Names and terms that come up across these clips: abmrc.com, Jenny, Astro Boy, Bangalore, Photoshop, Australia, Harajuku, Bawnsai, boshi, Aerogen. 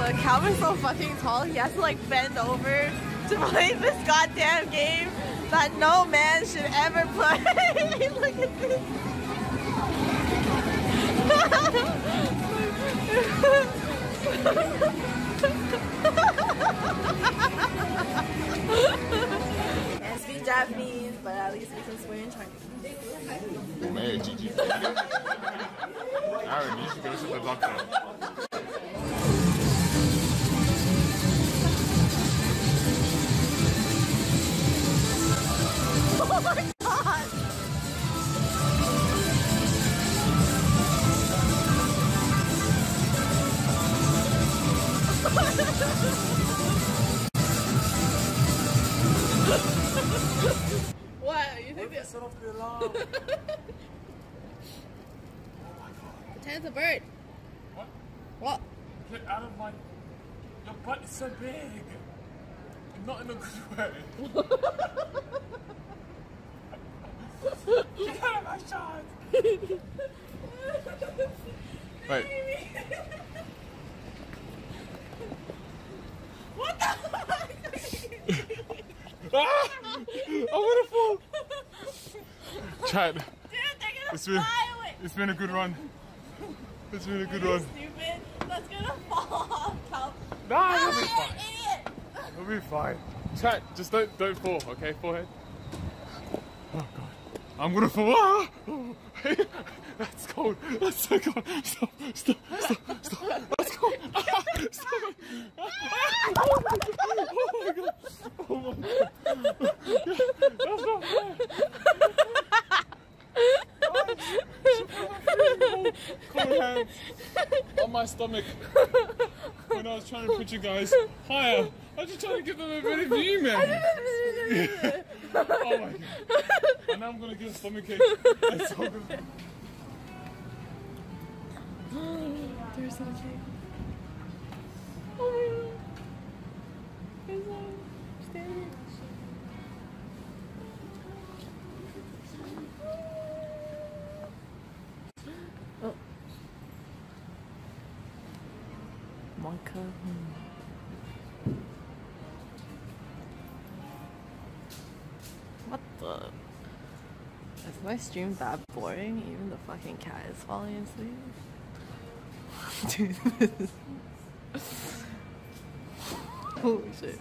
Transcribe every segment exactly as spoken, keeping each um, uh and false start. look, Calvin's so fucking tall, he has to like bend over to play this goddamn game that no man should ever play. Look at this. Can't speak Japanese, but at least we can swear in Chinese. Oh my god! What? You think that's... Oh my god. Pretend it's a bird. What? What? Get out of my... Your butt is so big. I'm not in a good way. Get out of my shot. Wait. What the fuck? Ah! I want to fall. Chad. Dude, they're gonna fly away. It's been a good run. It's been a good run. Stupid. That's gonna fall off. Cal. Nah, you'll be fine. Idiot. It'll be fine. Chad, just don't don't fall, okay? Forehead. Oh god. I'm gonna fall. Ah! Oh. That's cold. That's so cold. Stop. Stop. Stop. Stop. That's cold. Ah! Stop. Ah! Oh my god. Oh my god. That's not fair. Cold, cold hands on my stomach when I was trying to put you guys higher. I was just trying to give them a better view, man. Oh my god. And now I'm gonna get a stomach ache. That's all good. There's something. Oh my god. There's something. Standing. Oh. Monka. What the? Is my stream that boring? Even the fucking cat is falling asleep. Dude, this is... Holy shit.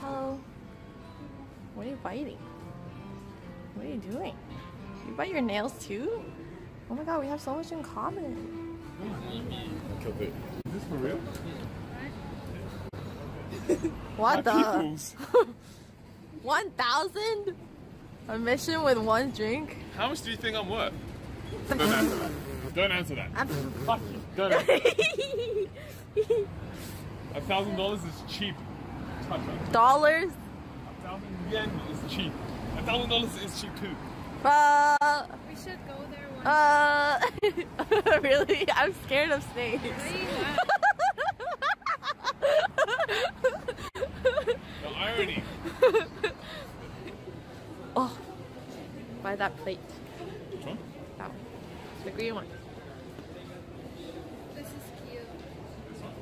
Hello. What are you biting? What are you doing? You bite your nails too? Oh my god, we have so much in common. Okay, is this for real? What the? One thousand? A mission with one drink? How much do you think I'm worth? Don't answer that. Don't answer that. I'm... Fuck you. Don't answer that. A thousand dollars is cheap. Dollars? A thousand yen is cheap. A thousand dollars is cheap too. Uh, we should go there once. Uh, really? I'm scared of snakes. The irony. Oh, by that plate. Which one? That one. The green one. This is cute. This one?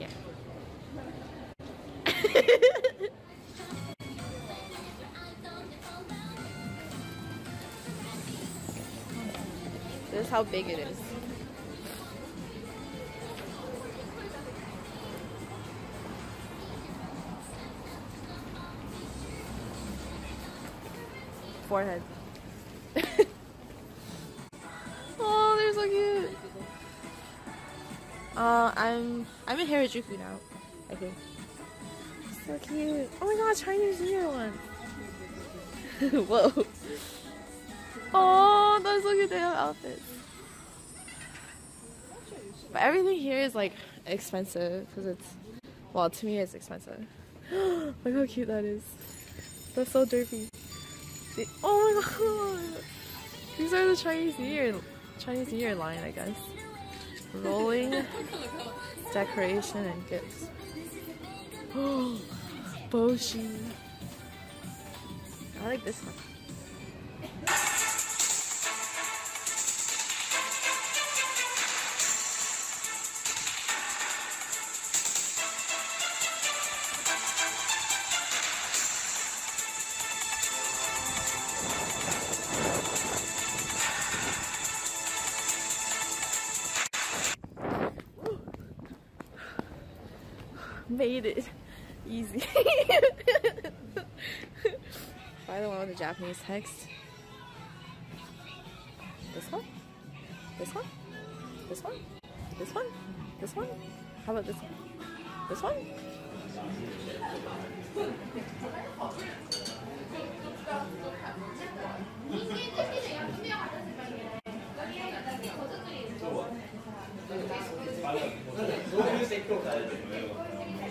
Yeah. This is how big it is. Forehead. Oh, they're so cute. Uh, I'm I'm in Harajuku now, I think. So cute. Oh my god, Chinese New Year one. Whoa. Oh, that's so cute. They have outfits. But everything here is like expensive because it's, well, to me it's expensive. Look how cute that is. That's so derpy. Oh my god! These are the Chinese New Year, Chinese New Year line, I guess. Rolling, decoration, and gifts. Oh, Boshi. I like this one. made it. Easy. By the one with the Japanese text. This one? This one? This one? This one? This one? How about this one? This one? It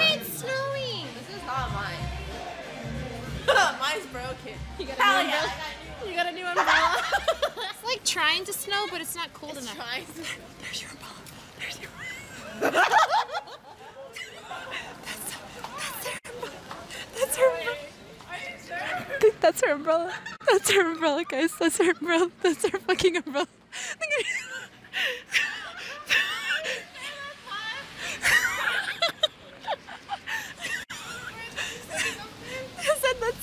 ain't snowing! This is not mine. Mine's broken. You got Hell yeah, I got you. You got a new umbrella? It's like trying to snow, but it's not cold it's enough. Trying to snow. There's your umbrella. There's your umbrella. that's, that's her umbrella. That's her umbrella. Are you sure? That's her umbrella. That's her umbrella, guys. That's her umbrella. That's her fucking umbrella.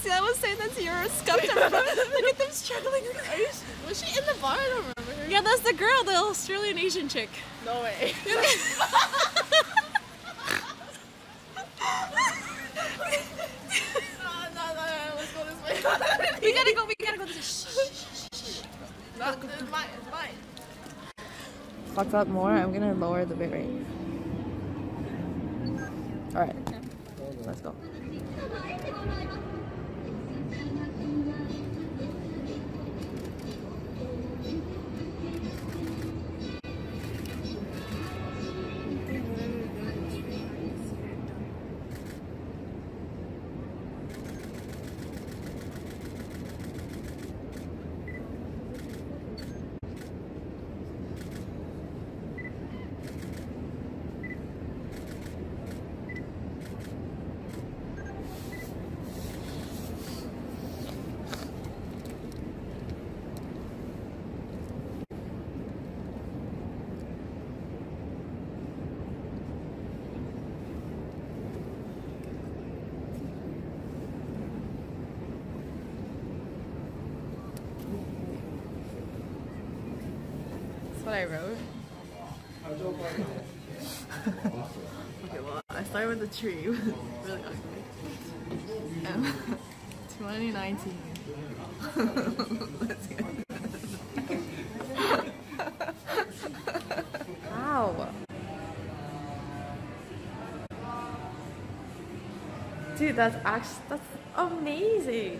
I was saying that's your scuffed umbrella. Look at them struggling. Are you, was she in the bar? I don't remember her. Yeah, that's the girl, the Australian Asian chick. No way. no, no, no, no, let's go this way. we gotta go, we gotta go this way. Shh, shh, shh, shh. No, it's mine, it's mine. Fuck up more, I'm gonna lower the bit rate. Alright, let's go. What I wrote. Okay, well, I started with the tree. Really ugly. Um, twenty nineteen. Let's get Wow. Dude, that's actually, that's amazing.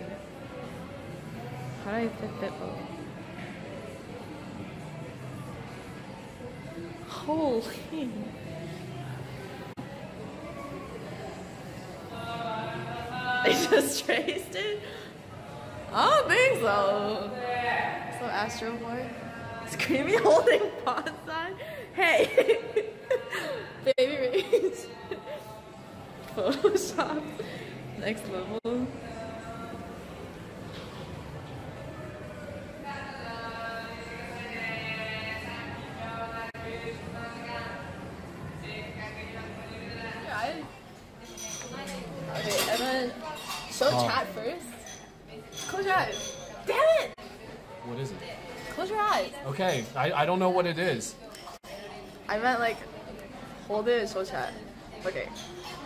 How do I fit that book? Holy. They just traced it? I don't think so. So Astro Boy? Screamy holding pawn sign? Hey. Baby range. Photoshop. Next level. Show oh. Chat first. Close your eyes. Damn it! What is it? Close your eyes. Okay, I, I don't know what it is. I meant like, hold it and show chat. Okay.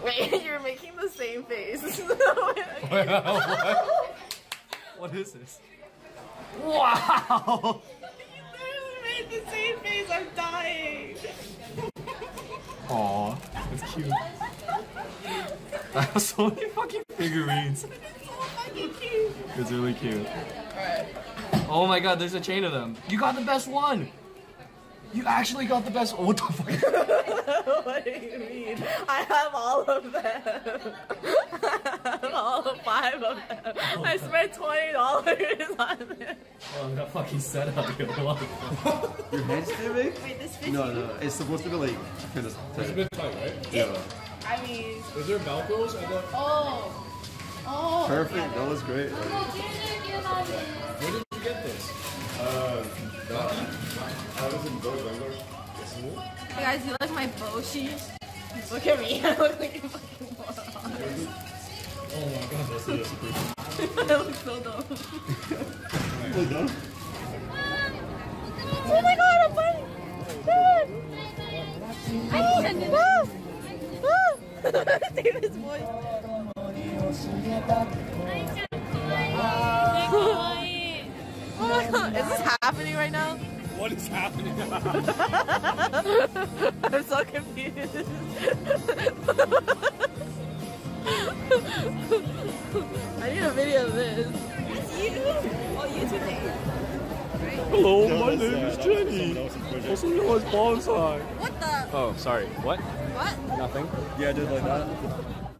Wait, you're making the same face. What? What is this? Wow! You literally made the same face, I'm dying! Aw, that's cute. I have so many fucking figurines. It's so fucking cute. It's really cute. Alright. Oh my god, there's a chain of them. You got the best one! You actually got the best. What the fuck? What do you mean? I have all of them. I have all of five of them. Oh, I spent twenty dollars on them. Oh, that fucking setup. Your head's too big? Wait, this fits. No, no, it's supposed to be like kind of tight. It's a bit tight, right? Yeah. It, I mean. Is there Velcros? Oh. Oh. Perfect. Yeah, that was great. Where did you get this? Uh, I was in Bangalore. Hey guys, you like my boshi? Look at me. I look like a fucking moron. Oh my god, that's really stupid. I look so dumb. So dumb? Oh my god, I'm fine. I need a new. David's voice. Is this happening right now? What is happening? I'm so confused. I need a video of this. It's you? Oh, you two days. Right? Hello, no, my name uh, is Jenny. Also known as Bonsai. What the? Oh, sorry. What? What? Nothing. Yeah, I did like that.